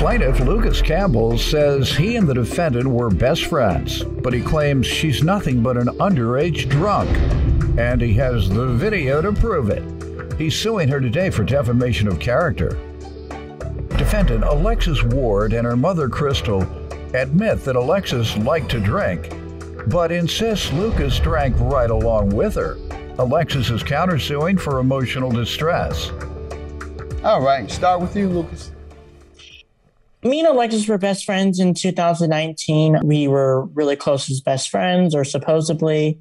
Plaintiff Lucas Campbell says he and the defendant were best friends, but he claims she's nothing but an underage drunk, and he has the video to prove it. He's suing her today for defamation of character. Defendant Alexis Ward and her mother Crystal admit that Alexis liked to drink, but insists Lucas drank right along with her. Alexis is countersuing for emotional distress. All right, start with you, Lucas. Me and Alexis were best friends in 2019. We were really close as best friends, or supposedly.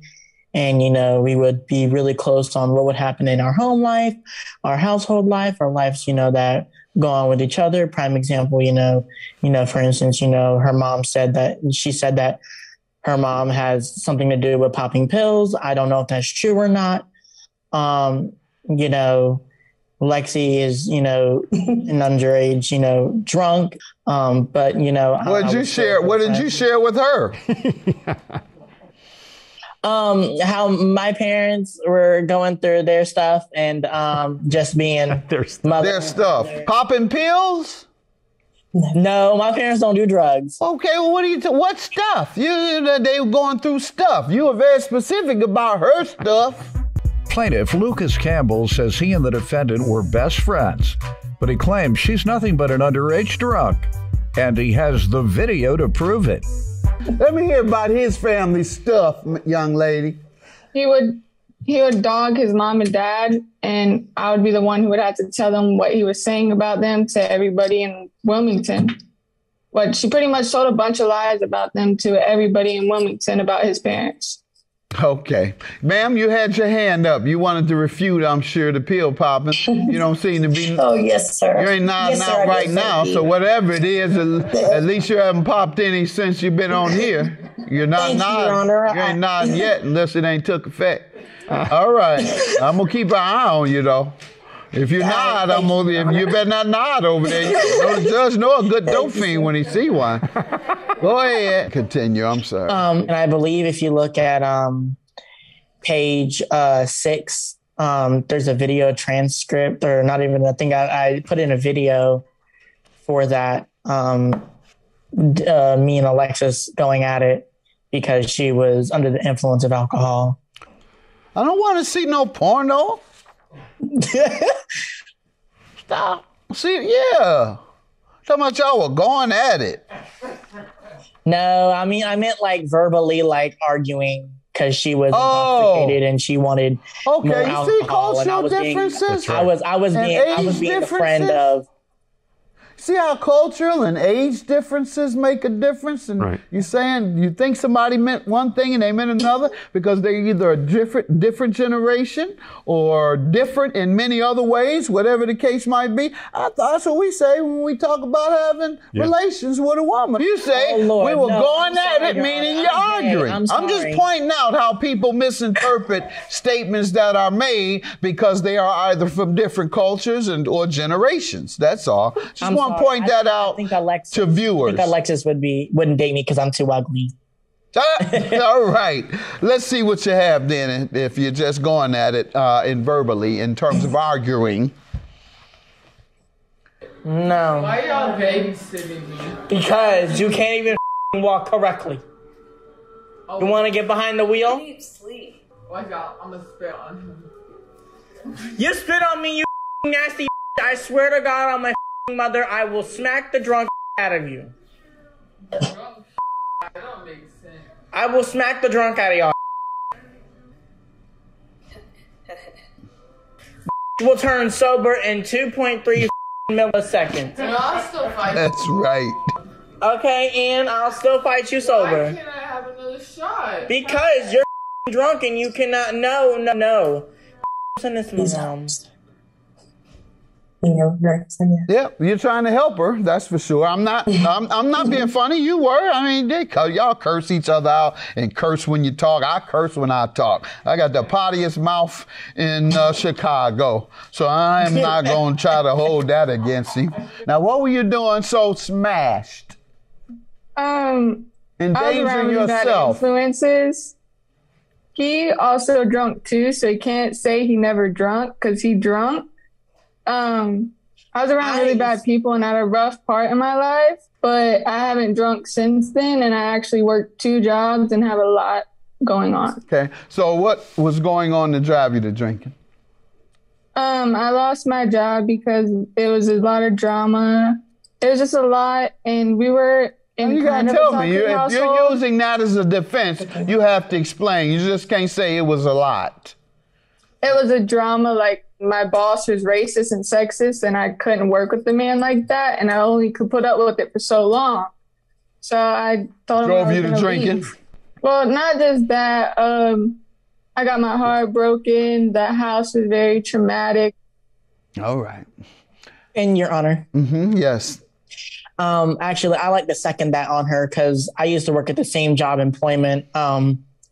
And, you know, we would be really close on what would happen in our home life, our household life, our lives, you know, that go on with each other. Prime example, you know, for instance, you know, she said that her mom has something to do with popping pills. I don't know if that's true or not. You know, Lexi is, you know, an underage, you know, drunk. But, you know, what did you share with her? How my parents were going through their stuff and just being their stuff. Popping pills? No, my parents don't do drugs. Okay, well, what stuff? They were going through stuff. You were very specific about her stuff. Plaintiff Lucas Campbell says he and the defendant were best friends, but he claims she's nothing but an underage drunk, and he has the video to prove it. Let me hear about his family stuff, young lady. He would dog his mom and dad, and I would be the one who would have to tell them what he was saying about them to everybody in Wilmington. But she pretty much told a bunch of lies about them to everybody in Wilmington about his parents. Okay. Ma'am, you had your hand up. You wanted to refute, I'm sure, the pill popping. You don't seem to be... Oh, yes, sir. You ain't not right now, so whatever it is, at least you haven't popped any since you've been on here. You're not nodding. You ain't nodding yet unless it ain't took effect. All right. I'm going to keep an eye on you, though. If you nod, I'm going to... You better not nod over there. The judge knows a good dope fiend when he see one. Go ahead. Continue. I'm sorry. And I believe if you look at page 6, there's a video transcript, or not even a thing. I put in a video for that, me and Alexis going at it because she was under the influence of alcohol. I don't want to see no porno. Stop. See, yeah. How much y'all were going at it? No, I mean, I meant like verbally, like arguing, because she was intoxicated and she wanted more alcohol. Okay, you see cultural differences. I was being a friend of. See how cultural and age differences make a difference, and right. You're saying you think somebody meant one thing and they meant another because they're either a different generation or different in many other ways, whatever the case might be. That's what we say when we talk about having relations with a woman. You say we were going at it, meaning you're arguing. I'm just pointing out how people misinterpret statements that are made because they are either from different cultures and or generations. That's all. I want to point that out to viewers. I think Alexis wouldn't date me because I'm too ugly. All right. Let's see what you have then if you're just going at it verbally in terms of arguing. No. Why y'all babysitting me? Because you can't even walk correctly. Oh, you want to get behind the wheel? I need sleep. Watch out. I'm going to spit on him. You spit on me, you nasty. I swear to God on my mother, I will smack the drunk out of you. That don't make sense. I will smack the drunk out of y'all. Will turn sober in 2.3 milliseconds. And I'll still fight. That's right. Okay, and I'll still fight you sober. Why can't I have another shot? Because you're drunk and you cannot. No. Send this to Yeah, you're trying to help her. That's for sure. I'm not being funny. You were. I mean, y'all curse each other out and curse when you talk. I curse when I talk. I got the pottiest mouth in Chicago, so I am not going to try to hold that against you. Now, what were you doing so smashed? Endangering yourself. Bad influences. He also drunk too, so he can't say he never drunk because he drunk. I was around really bad people and at a rough part in my life, but I haven't drunk since then, and I actually work 2 jobs and have a lot going on. Okay. So what was going on to drive you to drinking? I lost my job because it was a lot of drama. It was just a lot, and we were in kind of a toxic household. You gotta tell me. If you're using that as a defense, you have to explain. You just can't say it was a lot. It was a drama, like, my boss was racist and sexist, and I couldn't work with a man like that, and I only could put up with it for so long. So I thought drove you to drinking. Well, not just that. I got my heart broken. The house was very traumatic. All right. In your honor. Mm-hmm. Yes. Actually, I like to second that on her because I used to work at the same job employment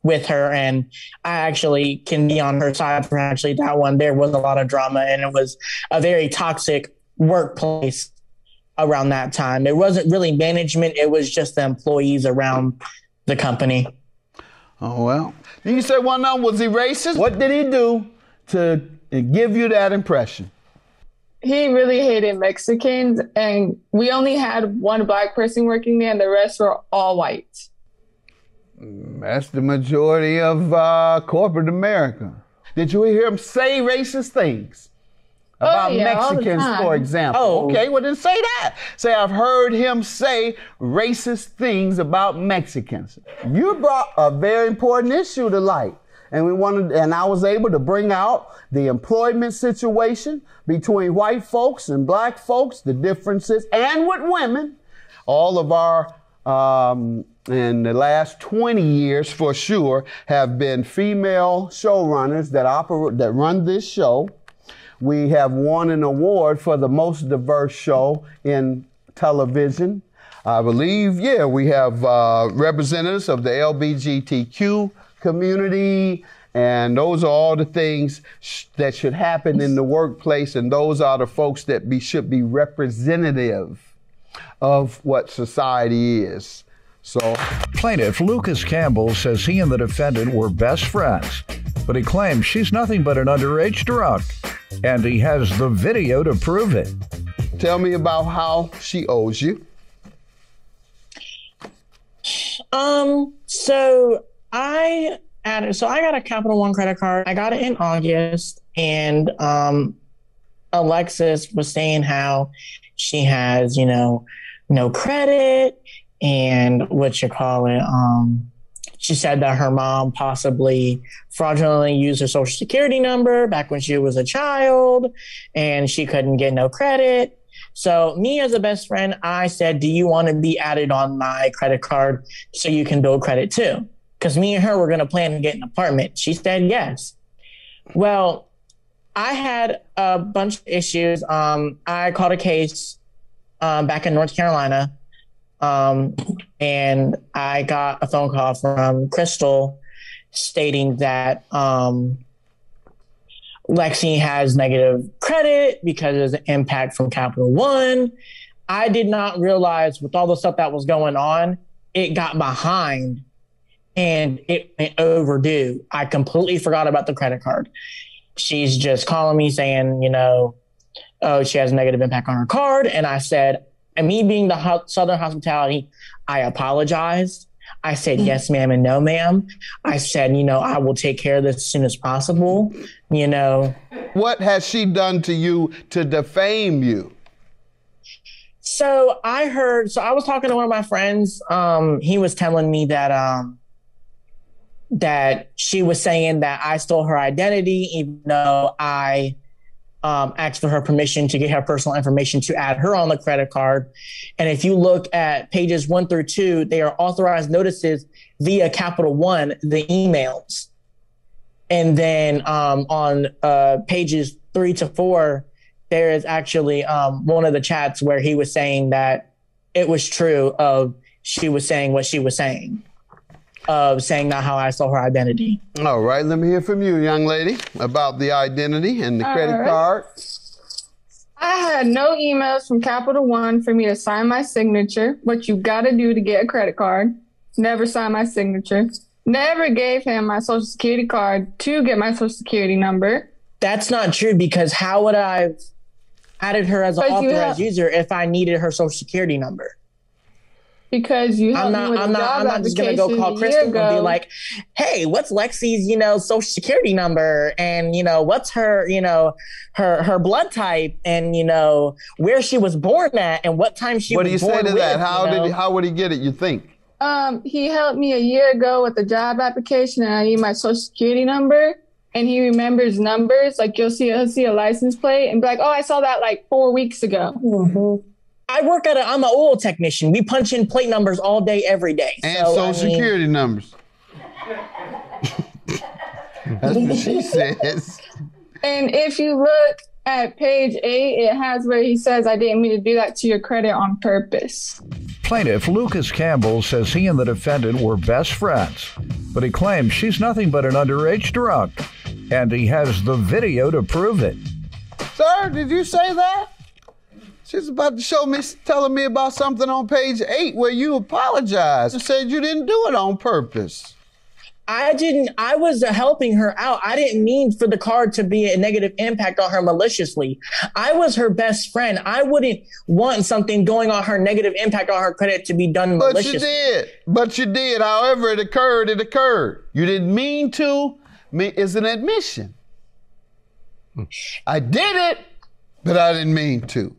with her, and I actually can be on her side for actually that one. There was a lot of drama, and it was a very toxic workplace around that time. It wasn't really management. It was just the employees around the company. Oh, well. You said one of them, was he racist? What did he do to give you that impression? He really hated Mexicans, and we only had one black person working there, and the rest were all white. That's the majority of corporate America. Did you hear him say racist things about Mexicans, for example? Oh, okay. Well, then say that. Say, I've heard him say racist things about Mexicans. You brought a very important issue to light. And we wanted, and I was able to bring out the employment situation between white folks and black folks, the differences, and with women. All of our, in the last 20 years for sure, have been female showrunners that run this show. We have won an award for the most diverse show in television. I believe, yeah, we have representatives of the LGBTQ community, and those are all the things that should happen in the workplace, and those are the folks that should be representative of what society is. So, plaintiff Lucas Campbell says he and the defendant were best friends, but he claims she's nothing but an underage drunk, and he has the video to prove it. Tell me about how she owes you. So I got a Capital One credit card. I got it in August, and Alexis was saying how she has, no credit, and she said that her mom possibly fraudulently used her social security number back when she was a child, and she couldn't get no credit. So me as a best friend, I said, do you want to be added on my credit card so you can build credit too? Because me and her were going to plan to get an apartment. She said yes. Well, I had a bunch of issues. I caught a case back in North Carolina, and I got a phone call from Crystal stating that Lexi has negative credit because of the impact from Capital One. I did not realize with all the stuff that was going on, it got behind and it went overdue. I completely forgot about the credit card. She's just calling me saying, oh, she has a negative impact on her card. And I said, and me being the Southern hospitality, I apologized. I said, yes, ma'am, and no, ma'am. I said, I will take care of this as soon as possible, What has she done to you to defame you? So I was talking to one of my friends. He was telling me that she was saying that I stole her identity, even though I asked for her permission to get her personal information to add her on the credit card. And if you look at pages 1 through 2, they are authorized notices via Capital One, the emails. And then on pages 3 to 4, there is actually one of the chats where he was saying that it was true of she was saying what she was saying, of saying not how I stole her identity. All right, let me hear from you, young lady, about the identity and the credit card. I had no emails from Capital One for me to sign my signature, what you gotta do to get a credit card. Never signed my signature. Never gave him my social security card to get my social security number. That's not true, because how would I added her as an authorized user if I needed her social security number. Because you helped me with a job application. I'm not just going to go call Crystal and be like, hey, what's Lexi's, social security number? And, what's her, her blood type and, where she was born at and what time she was born. What do you say to that? How would he get it, you think? He helped me a year ago with a job application and I need my social security number. And he remembers numbers. Like, he'll see a license plate and be like, oh, I saw that like 4 weeks ago. Mm-hmm. I work at I'm an oil technician. We punch in plate numbers all day, every day. And social security numbers. That's what she says. And if you look at page 8, it has where he says, I didn't mean to do that to your credit on purpose. Plaintiff Lucas Campbell says he and the defendant were best friends, but he claims she's nothing but an underage drunk, and he has the video to prove it. Sir, did you say that? She's about to telling me about something on page 8 where you apologized and said you didn't do it on purpose. I didn't. I was helping her out. I didn't mean for the card to be a negative impact on her maliciously. I was her best friend. I wouldn't want something going on her negative impact on her credit to be done maliciously. But you did. However, it occurred. It occurred. You didn't mean to. It's an admission. I did it, but I didn't mean to.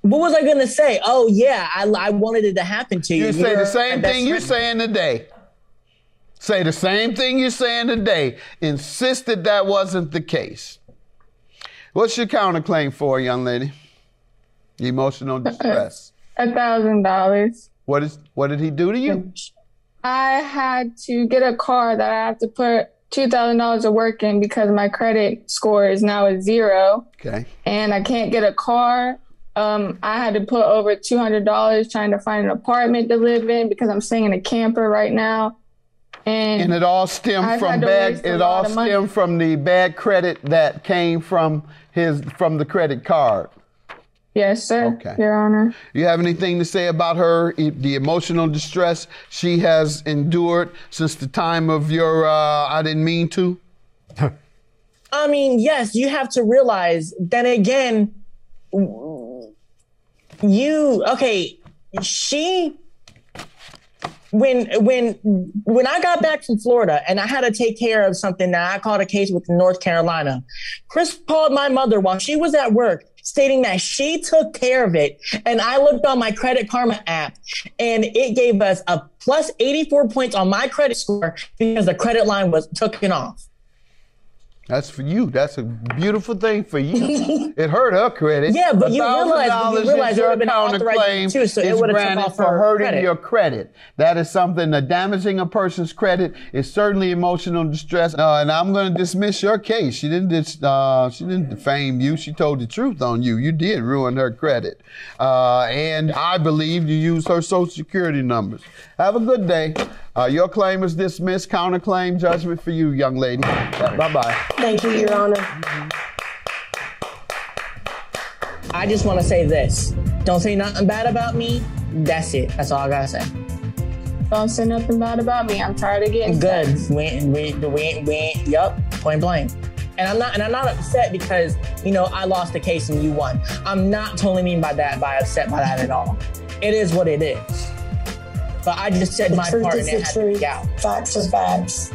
What was I going to say? Oh, yeah, I wanted it to happen to you. You say the same thing you're saying today. Say the same thing you're saying today. Insisted that wasn't the case. What's your counterclaim for, young lady? Emotional distress. $1,000. What did he do to you? I had to get a car that I have to put $2,000 of work in because my credit score is now a 0. Okay. And I can't get a car. I had to put over $200 trying to find an apartment to live in because I'm staying in a camper right now. And it all stemmed from the bad credit that came from the credit card. Yes, sir. Okay. Your Honor. You have anything to say about her, the emotional distress she has endured since the time of your I didn't mean to? I mean, yes, you have to realize that again. She, when I got back from Florida and I had to take care of something that I caught a case with in North Carolina, Chris called my mother while she was at work stating that she took care of it. And I looked on my Credit Karma app and it gave us a plus 84 points on my credit score because the credit line was taken off. That's for you. That's a beautiful thing for you. It hurt her credit. Yeah, but you realize your counterclaim too, so is granted for hurting your credit. That is something that damaging a person's credit is certainly emotional distress. And I'm going to dismiss your case. She didn't defame you. She told the truth on you. You did ruin her credit. And I believe you used her social security numbers. Have a good day. Your claim is dismissed. Counterclaim judgment for you, young lady. Bye-bye. Thank you, Your Honor. I just want to say this. Don't say nothing bad about me. That's it. That's all I got to say. Don't say nothing bad about me. I'm tired of getting good. We ain't. Yup. Point blank. And I'm not upset because, I lost the case and you won. I'm not totally upset by that at all. It is what it is. But I just said my part and it had to be out. Facts are facts.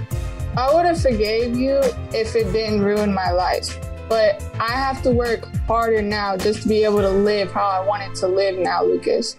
I would have forgave you if it didn't ruin my life. But I have to work harder now just to be able to live how I wanted to live now, Lucas.